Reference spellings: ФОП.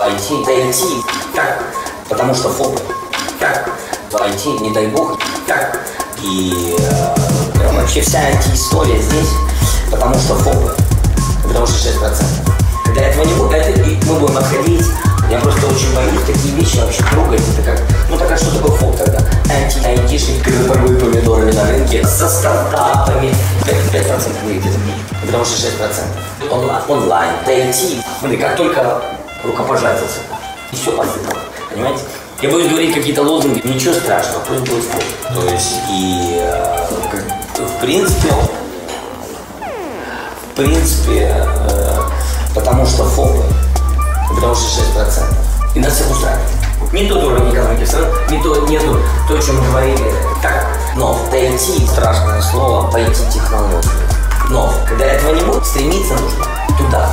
войти, дойти, так, потому что ФОП, так, войти, не дай бог, так, и вообще вся история здесь, потому что ФОП, потому что 6%. Когда этого не будет, мы будем отходить, я просто очень боюсь, такие вещи вообще трогать, это как, ну так а что такое ФОП тогда? Анти-айтишник, за торгуют помидорами на рынке, со стартапами, 5% мы их где-то бьют, потому что 6%. Онлайн, дойти, смотри, как только рукопожатился, и все посыпало, понимаете? Я буду говорить какие-то лозунги, ничего страшного, пусть будет ФОП. То есть, и в принципе, потому что ФОПы, потому что 6%. И нас всех устраивает. Не тот уровень экономики страны, не то, нету то, о чем мы говорили. Так, но в ТНТ, страшное слово, пойти технологию. Но когда этого не будет, стремиться нужно туда.